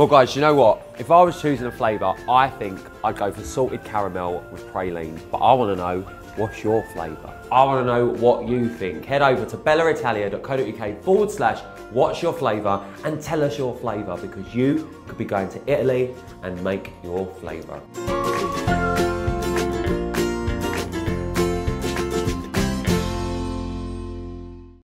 Well guys, you know what? If I was choosing a flavour, I think I'd go for salted caramel with praline. But I want to know, what's your flavour? I want to know what you think. Head over to bellaitalia.co.uk/what's your flavour and tell us your flavour, because you could be going to Italy and make your flavour.